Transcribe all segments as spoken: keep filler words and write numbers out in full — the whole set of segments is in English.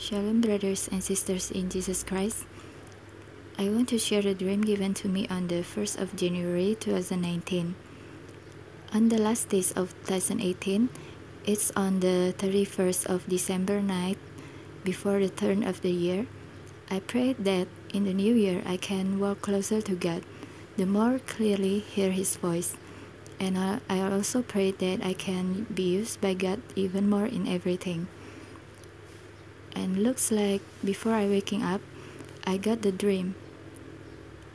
Shalom, brothers and sisters in Jesus Christ. I want to share a dream given to me on the first of January two thousand nineteen. On the last days of two thousand eighteen, it's on the thirty-first of December night, before the turn of the year. I pray that in the new year I can walk closer to God, the more clearly hear His voice. And I, I also pray that I can be used by God even more in everything. And looks like before I waking up, I got the dream.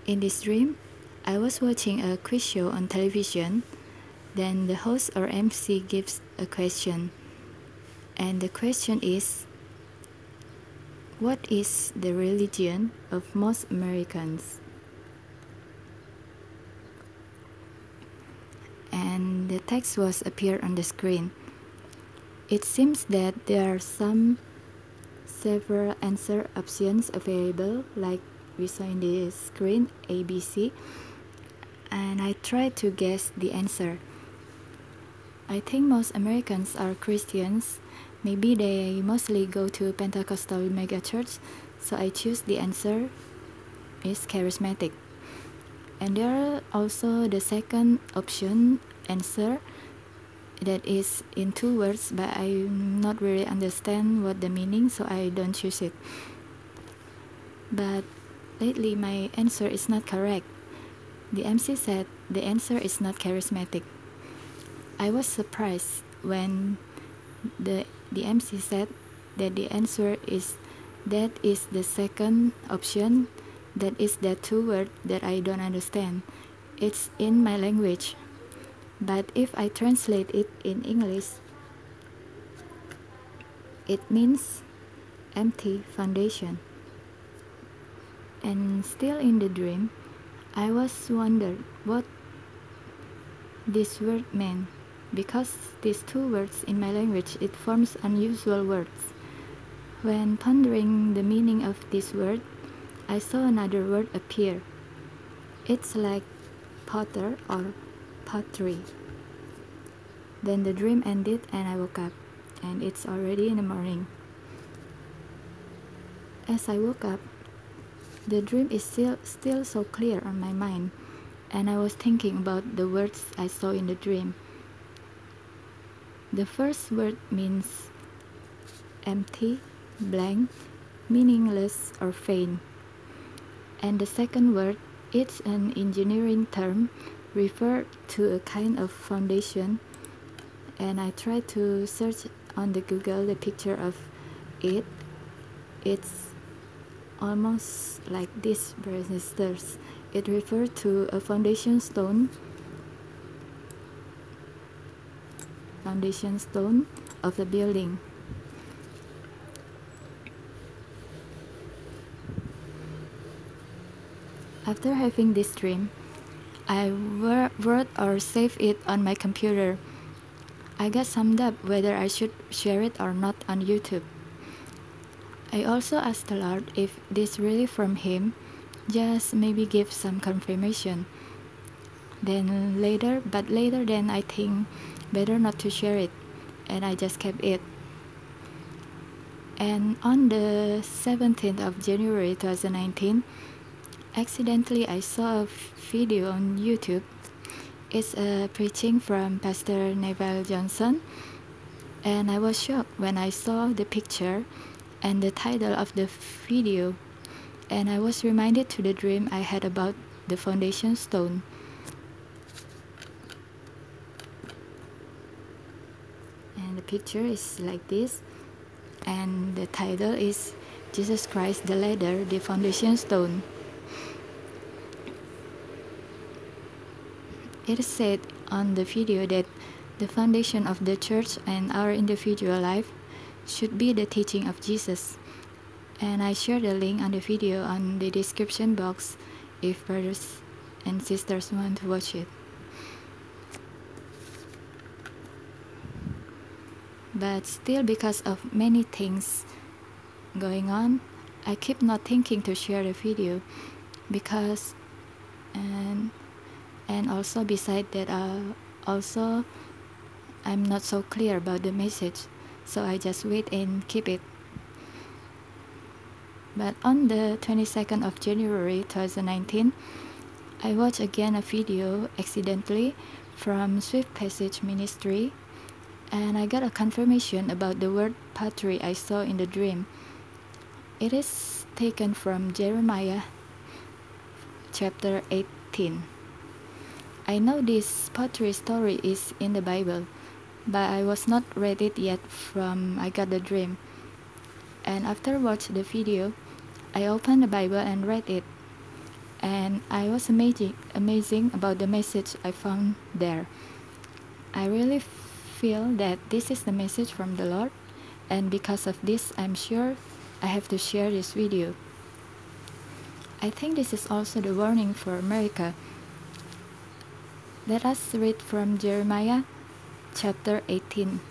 In this dream, I was watching a quiz show on television. Then the host or M C gives a question. And the question is, what is the religion of most Americans? And the text was appeared on the screen. It seems that there are some several answer options available, like we saw in the screen, A B C, and I tried to guess the answer. I think most Americans are Christians. Maybe they mostly go to Pentecostal megachurch, so I choose the answer is charismatic. And there are also the second option answer that is in two words, but I not really understand what the meaning, so I don't choose it. But lately my answer is not correct. The M C said the answer is not charismatic. I was surprised when the the M C said that the answer is that is the second option, that is the two word that I don't understand. It's in my language. But if I translate it in English, it means empty foundation. And still in the dream, I was wondered what this word meant, because these two words in my language, it forms unusual words. When pondering the meaning of this word, I saw another word appear. It's like potter or pottery. Then the dream ended and I woke up, and it's already in the morning. As I woke up, the dream is still, still so clear on my mind, and I was thinking about the words I saw in the dream. The first word means empty, blank, meaningless, or vain. And the second word, it's an engineering term, refer to a kind of foundation, and I tried to search on the Google the picture of it. It's almost like this, brothers and sisters. It refers to a foundation stone, foundation stone of the building. After having this dream, I wrote or saved it on my computer. I got some doubt whether I should share it or not on YouTube. I also asked the Lord if this really from Him, just maybe give some confirmation. Then later, but later then I think better not to share it, and I just kept it. And on the seventeenth of January two thousand nineteen, accidentally I saw a video on YouTube. It's a preaching from Pastor Neville Johnson, and I was shocked when I saw the picture and the title of the video, and I was reminded to the dream I had about the foundation stone. And the picture is like this, and the title is Jesus Christ the Ladder, the Foundation Stone. It is said on the video that the foundation of the church and our individual life should be the teaching of Jesus. And I share the link on the video on the description box if brothers and sisters want to watch it. But still, because of many things going on, I keep not thinking to share the video, because and. And also beside that, uh, also I'm not so clear about the message, so I just wait and keep it. But on the twenty-second of January two thousand nineteen, I watched again a video accidentally from Swift Passage Ministry, and I got a confirmation about the word pottery I saw in the dream. It is taken from Jeremiah chapter eighteen. I know this pottery story is in the Bible, but I was not read it yet from I got the dream. And after watching the video, I opened the Bible and read it, and I was amazing, amazing about the message I found there. I really feel that this is the message from the Lord, and because of this, I'm sure I have to share this video. I think this is also the warning for America. Let us read from Jeremiah chapter eighteen.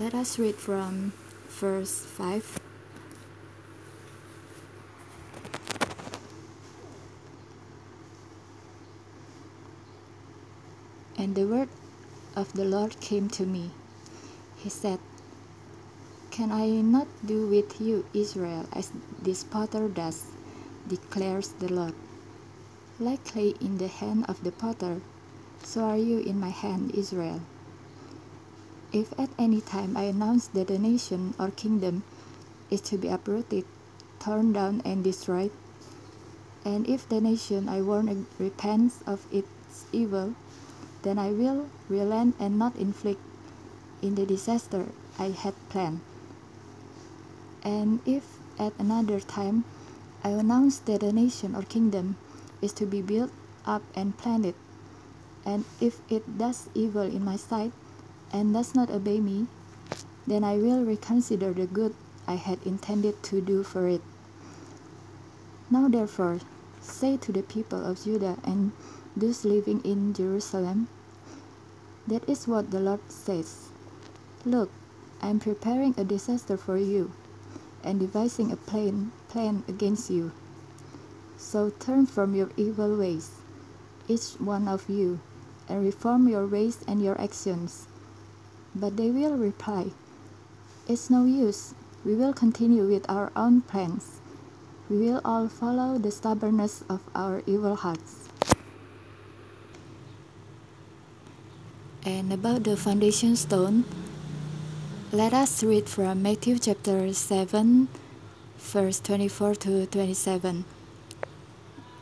Let us read from verse five. And the word of the Lord came to me. He said, "Can I not do with you, Israel, as this potter does, declares the Lord? Like clay in the hand of the potter, so are you in my hand, Israel. If at any time I announce that a nation or kingdom is to be uprooted, torn down, and destroyed, and if the nation I warn repents of its evil, then I will relent and not inflict in the disaster I had planned. And if at another time I announce that a nation or kingdom is to be built up and planted, and if it does evil in my sight, and does not obey me, then I will reconsider the good I had intended to do for it. Now therefore, say to the people of Judah and those living in Jerusalem, that is what the Lord says. Look, I am preparing a disaster for you, and devising a plan, plan against you. So turn from your evil ways, each one of you, and reform your ways and your actions." But they will reply, "It's no use, we will continue with our own plans. We will all follow the stubbornness of our evil hearts." And about the foundation stone, let us read from Matthew chapter seven, verse twenty-four to twenty-seven.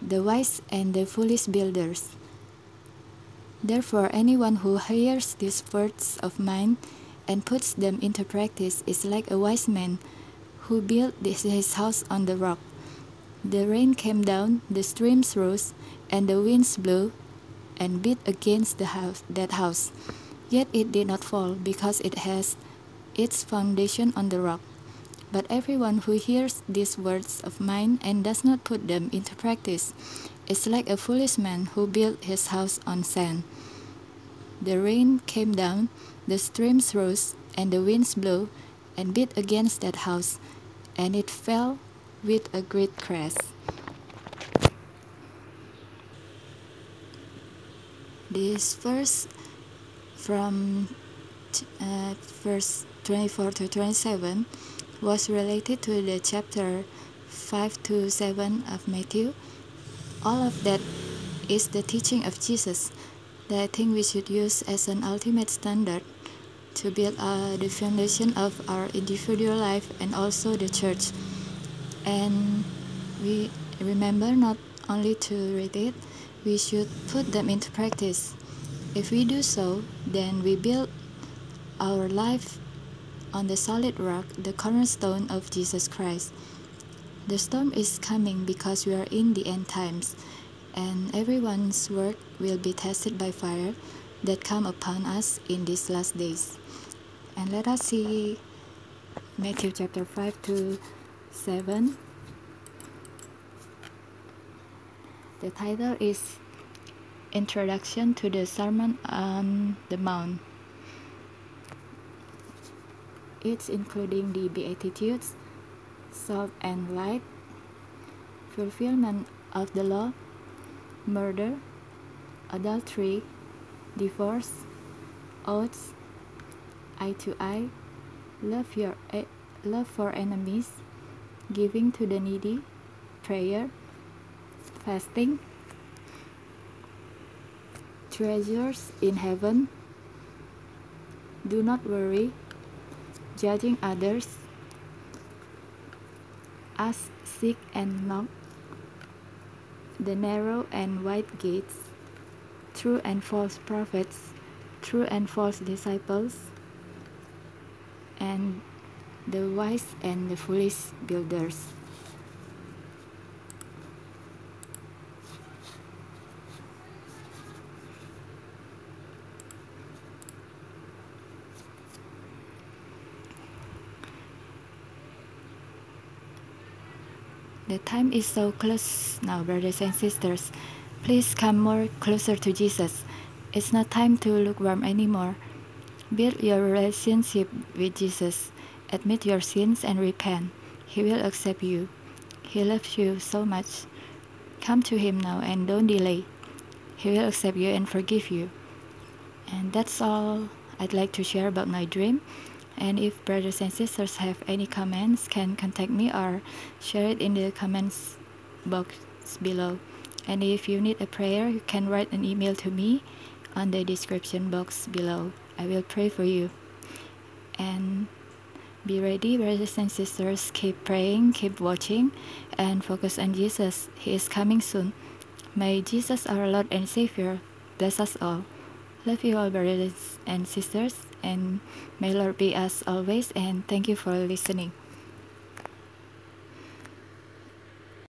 The wise and the foolish builders. Therefore, anyone who hears these words of mine and puts them into practice is like a wise man who built his house on the rock. The rain came down, the streams rose, and the winds blew and beat against the house, that house. Yet it did not fall, because it has its foundation on the rock. But everyone who hears these words of mine and does not put them into practice is like a foolish man who built his house on sand. The rain came down, the streams rose, and the winds blew and beat against that house, and it fell with a great crash. This verse from uh, verse twenty-four to twenty-seven was related to the chapter five to seven of Matthew. All of that is the teaching of Jesus that I think we should use as an ultimate standard to build uh, the foundation of our individual life and also the church. And we remember not only to read it, we should put them into practice. If we do so, then we build our life on the solid rock, the cornerstone of Jesus Christ. The storm is coming because we are in the end times, and everyone's work will be tested by fire that come upon us in these last days. And let us see Matthew chapter five to seven. The title is Introduction to the Sermon on the Mount. It's including the Beatitudes, salt and light, fulfillment of the law, murder, adultery, divorce, oaths, eye to eye, love your love for enemies, giving to the needy, prayer, fasting, treasures in heaven, do not worry, judging others, ask, seek and knock, the narrow and wide gates, true and false prophets, true and false disciples, and the wise and the foolish builders. The time is so close now, brothers and sisters. Please come more closer to Jesus. It's not time to lukewarm anymore. Build your relationship with Jesus. Admit your sins and repent. He will accept you. He loves you so much. Come to Him now and don't delay. He will accept you and forgive you. And that's all I'd like to share about my dream. And if brothers and sisters have any comments, can contact me or share it in the comments box below. And if you need a prayer, you can write an email to me on the description box below. I will pray for you. And be ready, brothers and sisters. Keep praying, keep watching, and focus on Jesus. He is coming soon. May Jesus, our Lord and Savior, bless us all. Love you all, brothers and sisters, and may Lord be us always, and thank you for listening.